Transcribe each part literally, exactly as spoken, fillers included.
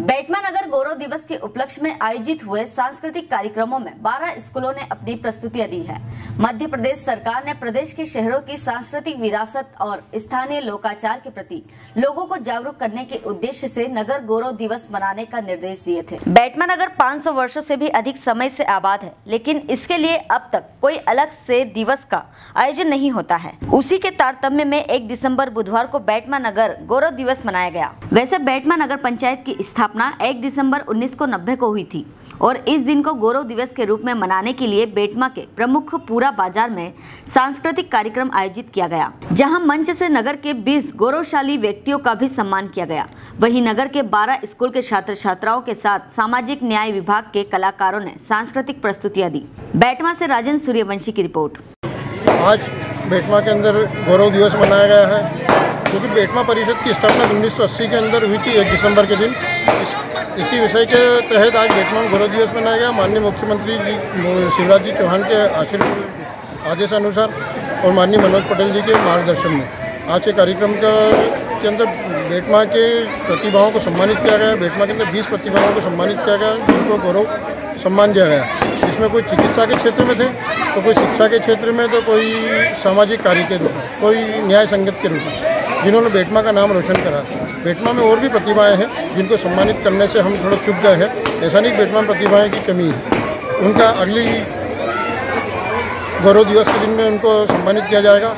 बेटमा नगर गौरव दिवस के उपलक्ष्य में आयोजित हुए सांस्कृतिक कार्यक्रमों में बारह स्कूलों ने अपनी प्रस्तुतियां दी है। मध्य प्रदेश सरकार ने प्रदेश के शहरों की सांस्कृतिक विरासत और स्थानीय लोकाचार के प्रति लोगों को जागरूक करने के उद्देश्य से नगर गौरव दिवस मनाने का निर्देश दिए थे। बेटमा नगर पाँच सौ वर्षों से भी अधिक समय से आबाद है, लेकिन इसके लिए अब तक कोई अलग से दिवस का आयोजन नहीं होता है। उसी के तारतम्य में एक दिसम्बर बुधवार को बेटमा नगर गौरव दिवस मनाया गया। वैसे बेटमा नगर पंचायत की स्थापना एक दिसंबर उन्नीस सौ नब्बे को हुई थी और इस दिन को गौरव दिवस के रूप में मनाने के लिए बेटमा के प्रमुख पूरा बाजार में सांस्कृतिक कार्यक्रम आयोजित किया गया, जहां मंच से नगर के बीस गौरवशाली व्यक्तियों का भी सम्मान किया गया। वहीं नगर के बारह स्कूल के छात्र छात्राओं के साथ सामाजिक न्याय विभाग के कलाकारों ने सांस्कृतिक प्रस्तुतियाँ दी। बेटमा से राजेन्द्र सूर्यवंशी की रिपोर्ट। आज बेटमा के अंदर गौरव दिवस मनाया गया है, क्योंकि बेटमा परिषद की स्थापना उन्नीस सौ अस्सी के अंदर हुई थी एक दिसंबर के दिन। इस, इसी विषय के तहत आज बेटमा में गौरव दिवस मनाया गया। माननीय मुख्यमंत्री जी शिवराज सिंह चौहान के आशीर्वाद आदेशानुसार और माननीय मनोज पटेल जी के मार्गदर्शन में आज के कार्यक्रम का के अंदर बेटमा के प्रतिभाओं को सम्मानित किया गया। बेटमा के अंदर बीस प्रतिभाओं को सम्मानित किया गया, जिनको गौरव सम्मान दिया गया। इसमें कोई चिकित्सा के क्षेत्र में थे, तो कोई शिक्षा के क्षेत्र में, तो कोई सामाजिक कार्य के रूप, कोई न्याय संगत के रूप में, जिन्होंने बेटमा का नाम रोशन करा। बेटमा में और भी प्रतिभाएं हैं, जिनको सम्मानित करने से हम थोड़ा चुप गए हैं। ऐसा नहीं बेटमा में प्रतिभाएं की कमी है, उनका अगली गौरव दिवस के दिन में उनको सम्मानित किया जाएगा।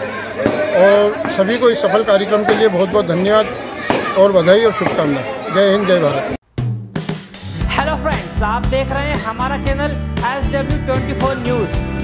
और सभी को इस सफल कार्यक्रम के लिए बहुत बहुत धन्यवाद और बधाई और शुभकामनाएं। जय हिंद, जय भारत। हेलो फ्रेंड्स, आप देख रहे हैं हमारा channel S W twenty four news.